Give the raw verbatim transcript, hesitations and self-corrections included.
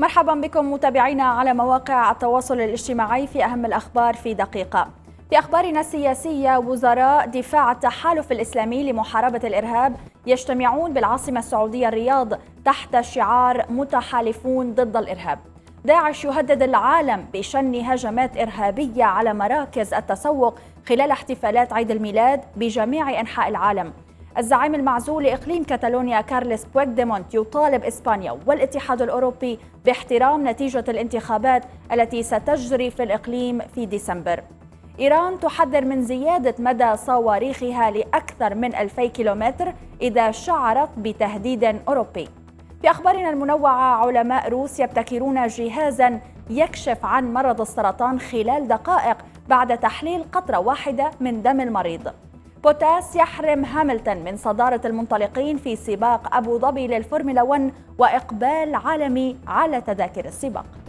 مرحبا بكم متابعينا على مواقع التواصل الاجتماعي في أهم الأخبار في دقيقة. في أخبارنا السياسية، وزراء دفاع التحالف الإسلامي لمحاربة الإرهاب يجتمعون بالعاصمة السعودية الرياض تحت شعار متحالفون ضد الإرهاب. داعش يهدد العالم بشن هجمات إرهابية على مراكز التسوق خلال احتفالات عيد الميلاد بجميع أنحاء العالم. الزعيم المعزول لإقليم كاتالونيا كارلس بويغديمونت يطالب إسبانيا والاتحاد الأوروبي باحترام نتيجة الانتخابات التي ستجري في الإقليم في ديسمبر. إيران تحذر من زيادة مدى صواريخها لأكثر من ألفي كيلومتر إذا شعرت بتهديد أوروبي. في أخبارنا المنوعة، علماء روسيا يبتكرون جهازاً يكشف عن مرض السرطان خلال دقائق بعد تحليل قطرة واحدة من دم المريض. بوتاس يحرم هاملتون من صدارة المنطلقين في سباق أبو ظبي للفورمولا واحد وإقبال عالمي على تذاكر السباق.